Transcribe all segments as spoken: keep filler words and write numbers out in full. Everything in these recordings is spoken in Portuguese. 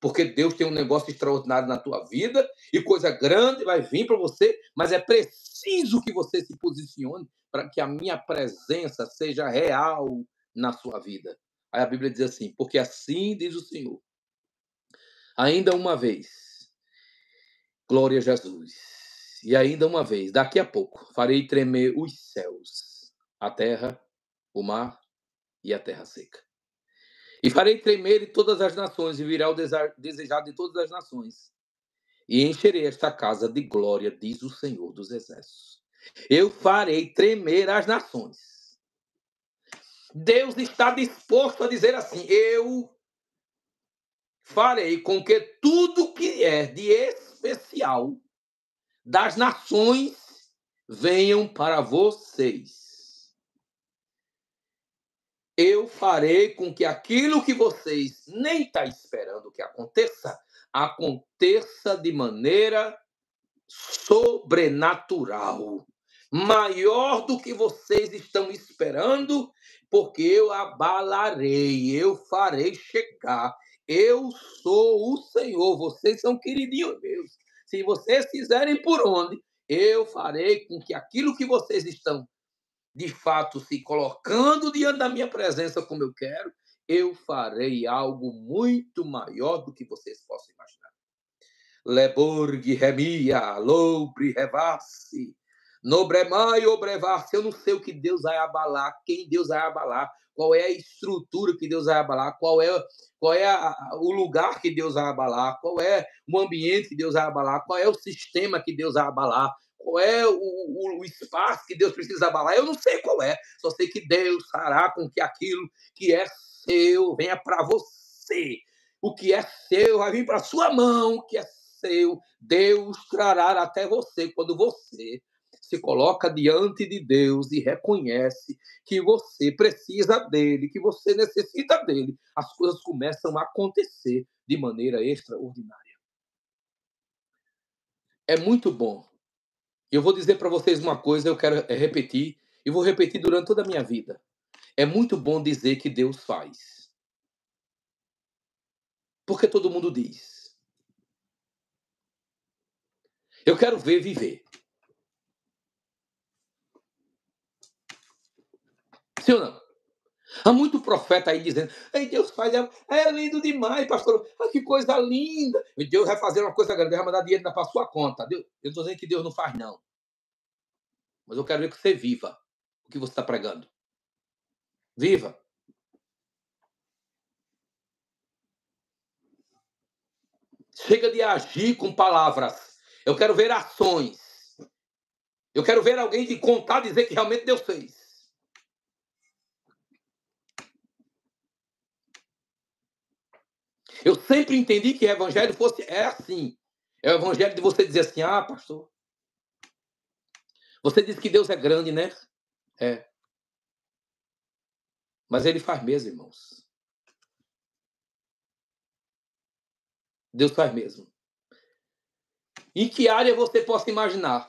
porque Deus tem um negócio extraordinário na tua vida e coisa grande vai vir para você, mas é preciso que você se posicione para que a minha presença seja real na sua vida. Aí a Bíblia diz assim, porque assim diz o Senhor, ainda uma vez, glória a Jesus, e ainda uma vez, daqui a pouco, farei tremer os céus, a terra, o mar e a terra seca. E farei tremer de todas as nações, e virá o desejado de todas as nações. E encherei esta casa de glória, diz o Senhor dos Exércitos. Eu farei tremer as nações. Deus está disposto a dizer assim, eu farei com que tudo que é de especial das nações venham para vocês. Eu farei com que aquilo que vocês nem estão esperando que aconteça, aconteça de maneira sobrenatural. Maior do que vocês estão esperando, porque eu abalarei, eu farei chegar. Eu sou o Senhor, vocês são queridinhos meus. Se vocês fizerem por onde, eu farei com que aquilo que vocês estão de fato, se colocando diante da minha presença como eu quero, eu farei algo muito maior do que vocês possam imaginar. Leborg, remia, loubre, revasse, nobremai, obrevasse. Eu não sei o que Deus vai abalar, quem Deus vai abalar, qual é a estrutura que Deus vai abalar, qual é, qual é a, o lugar que Deus vai abalar, qual é o ambiente que Deus vai abalar, qual é o sistema que Deus vai abalar, qual é o, o, o espaço que Deus precisa abalar, eu não sei qual é, só sei que Deus fará com que aquilo que é seu venha para você, o que é seu vai vir para a sua mão, o que é seu, Deus trará até você, quando você se coloca diante de Deus e reconhece que você precisa dele, que você necessita dele, as coisas começam a acontecer de maneira extraordinária. É muito bom. Eu vou dizer para vocês uma coisa, eu quero repetir, e vou repetir durante toda a minha vida. É muito bom dizer que Deus faz. Porque todo mundo diz. Eu quero ver viver. Sim ou não? Há muito profeta aí dizendo, ei, Deus faz, é, é lindo demais, pastor. Ah, que coisa linda. Deus vai fazer uma coisa grande, vai mandar dinheiro para a sua conta. Deus, eu não estou dizendo que Deus não faz, não. Mas eu quero ver que você viva o que você está pregando. Viva. Chega de agir com palavras. Eu quero ver ações. Eu quero ver alguém de contar, dizer que realmente Deus fez. Eu sempre entendi que o evangelho fosse, é assim. É o evangelho de você dizer assim, ah, pastor, você disse que Deus é grande, né? É. Mas ele faz mesmo, irmãos. Deus faz mesmo. Em que área você possa imaginar?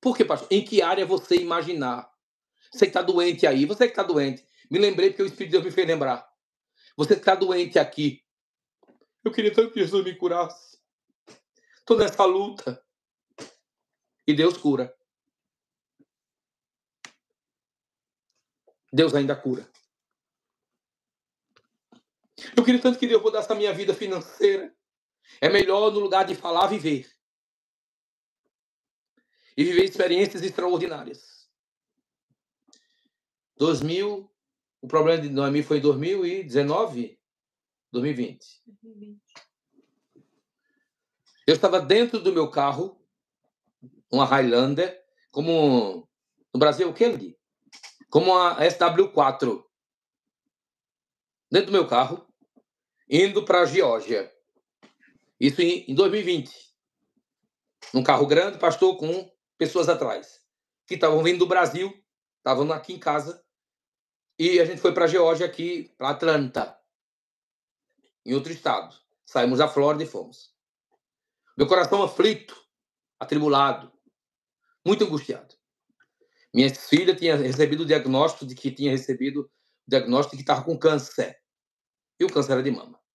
Por quê, pastor? Em que área você imaginar? Você que está doente aí, você que está doente. Me lembrei porque o Espírito de Deus me fez lembrar. Você está doente aqui. Eu queria tanto que Jesus me curasse. Estou nessa luta. E Deus cura. Deus ainda cura. Eu queria tanto que Deus mudasse a minha vida financeira. É melhor, no lugar de falar, viver. E viver experiências extraordinárias. dois mil... O problema de Noemi foi em dois mil e dezenove, dois mil e vinte. Eu estava dentro do meu carro, uma Highlander, como no Brasil, o que? Como uma S W quatro. Dentro do meu carro, indo para a Geórgia. Isso em dois mil e vinte. Num carro grande, pastor, com pessoas atrás, que estavam vindo do Brasil, estavam aqui em casa. E a gente foi para a Geórgia aqui, para Atlanta, em outro estado. Saímos da Flórida e fomos. Meu coração aflito, atribulado, muito angustiado. Minha filha tinha recebido o diagnóstico de que tinha recebido o diagnóstico de que estava com câncer. E o câncer era de mama.